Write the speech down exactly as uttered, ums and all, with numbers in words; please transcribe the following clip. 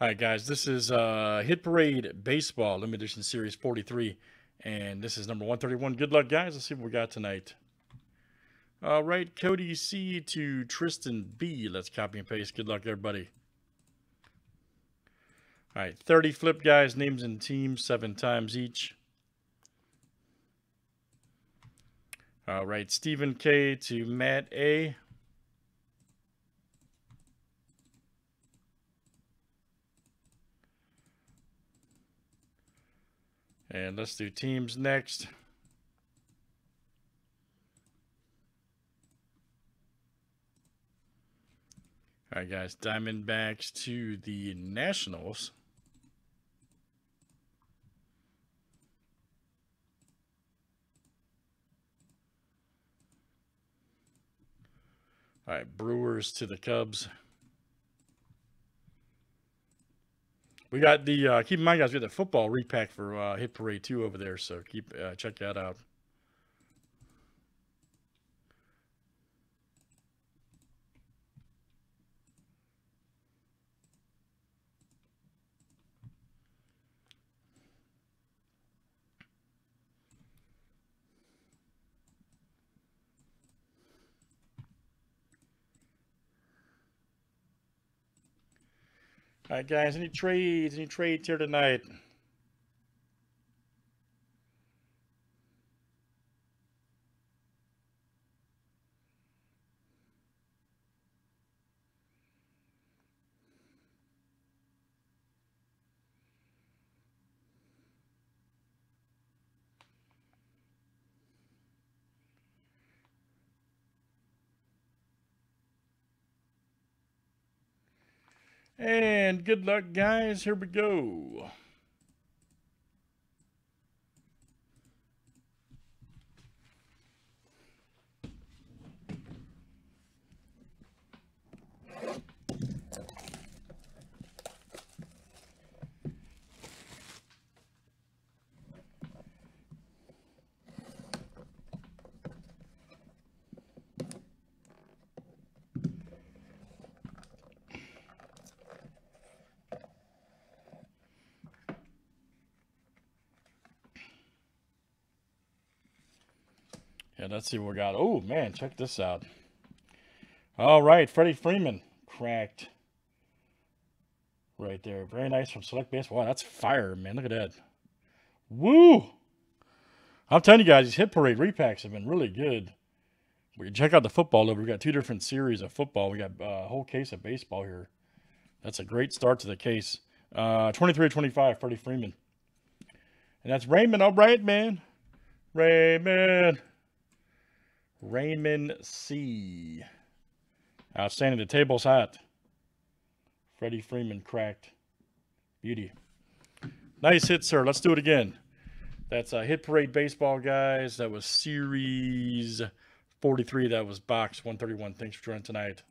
All right, guys, this is uh, Hit Parade Baseball, Limited Edition Series forty-three, and this is number one thirty-one. Good luck, guys. Let's see what we got tonight. All right, Cody C to Tristan B. Let's copy and paste. Good luck, everybody. All right, thirty flip, guys. Names and teams, seven times each. All right, Stephen K to Matt A. And let's do teams next. All right, guys. Diamondbacks to the Nationals. All right. Brewers to the Cubs. We got the, uh, keep in mind, guys, we got the football repack for uh, Hit Parade two over there, so keep uh, check that out. All right, guys, any trades, any trades here tonight? And good luck, guys. Here we go. Yeah, let's see what we got. Oh, man, check this out. All right, Freddie Freeman cracked right there. Very nice from Select Baseball. Wow, that's fire, man. Look at that. Woo! I'm telling you guys, these Hit Parade repacks have been really good. We can check out the football. We've got two different series of football. We got a whole case of baseball here. That's a great start to the case. Uh, twenty-three twenty-five, Freddie Freeman. And that's Raymond. All right, man. Raymond. Raymond C. Outstanding. The table's hot. Freddie Freeman cracked. Beauty. Nice hit, sir. Let's do it again. That's a Hit Parade Baseball, guys. That was Series forty-three. That was Box one thirty-one. Thanks for joining tonight.